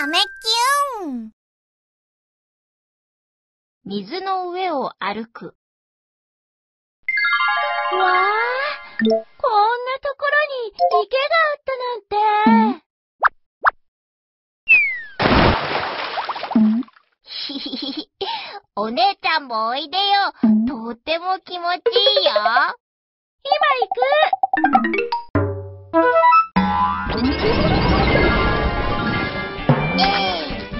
豆キュン。水の上を歩く。わあ、こんなところに池があったなんて。ひひひひ、お姉ちゃんもおいでよ。とっても気持ちいいよ。今行く。えい、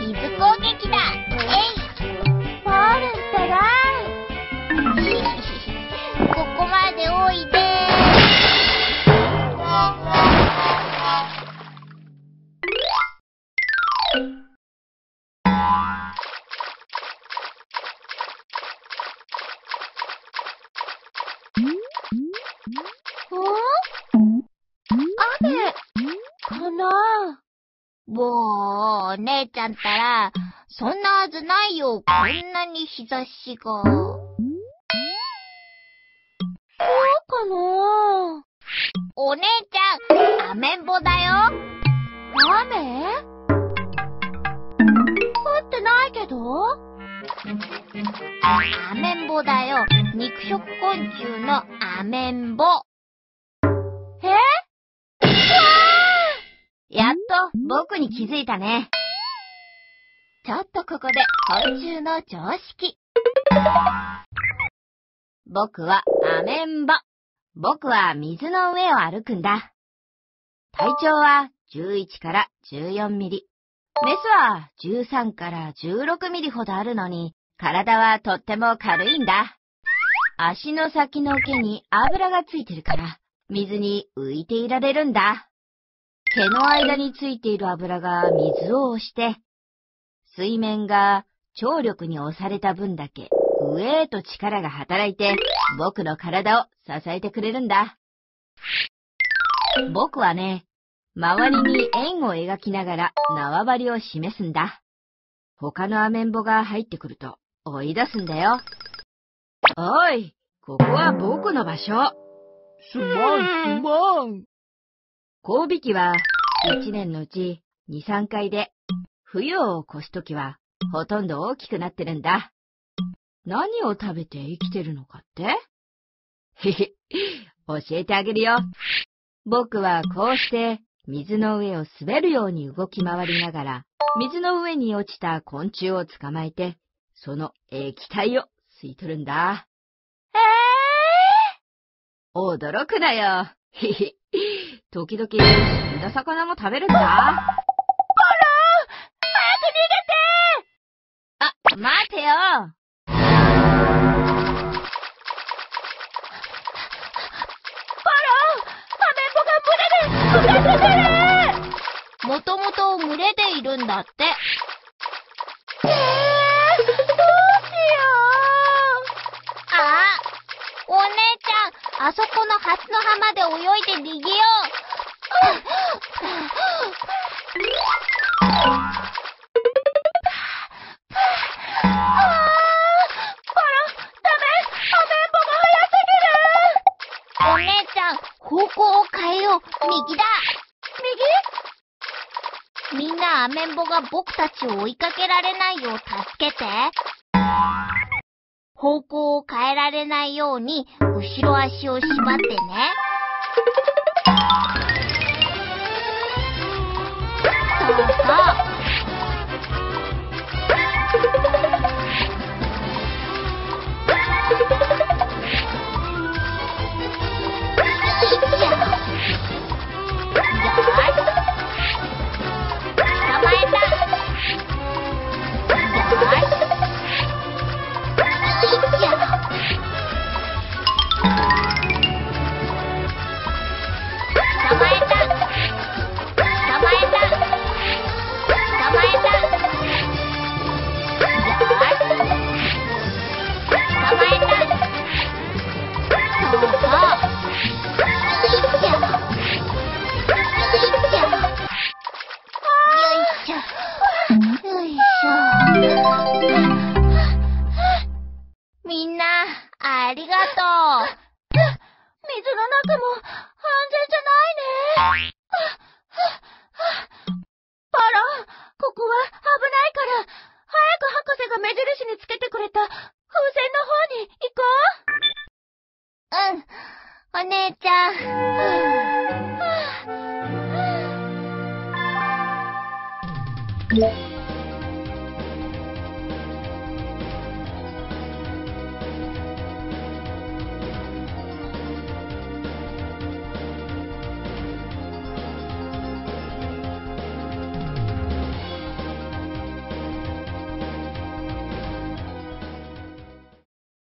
水攻撃だ。えい。バールったら。ここまでおいで。もう、お姉ちゃんったら、そんなはずないよ。こんなに日差しが。そうかな？お姉ちゃん、雨んぼだよ。雨？降ってないけど？雨んぼだよ。肉食昆虫の雨んぼ。やっと僕に気づいたね。ちょっとここで昆虫の常識。僕はアメンボ。僕は水の上を歩くんだ。体長は11から14ミリ。メスは13から16ミリほどあるのに、体はとっても軽いんだ。足の先の毛に油がついてるから、水に浮いていられるんだ。毛の間についている油が水を押して、水面が張力に押された分だけ上へと力が働いて僕の体を支えてくれるんだ。僕はね、周りに円を描きながら縄張りを示すんだ。他のアメンボが入ってくると追い出すんだよ。おい、ここは僕の場所。すまん、すまん。交尾期は1年のうち 2,3 回で、冬を越すときはほとんど大きくなってるんだ。何を食べて生きてるのかって？へへ、教えてあげるよ。僕はこうして水の上を滑るように動き回りながら、水の上に落ちた昆虫を捕まえて、その液体を吸い取るんだ。驚くなよ。へへ。時々、死んだ魚も食べるんだ。コロン！早く逃げて！あ、待てよ！コロン！アメンボが群れで、群れてる！もともと群れでいるんだって。どうしよう！あ、お姉ちゃん、あそこのハスの葉まで泳いで逃げよう。お姉ちゃん、方向を変えよう。右だ。右？みんなアメンボが僕たちを追いかけられないよう助けて。方向を変えられないように後ろ足を縛ってね。そうそう。よし。捕まえた。よし。が目印につけてくれた風船の方に行こう。うん、お姉ちゃん。はあはあはあ。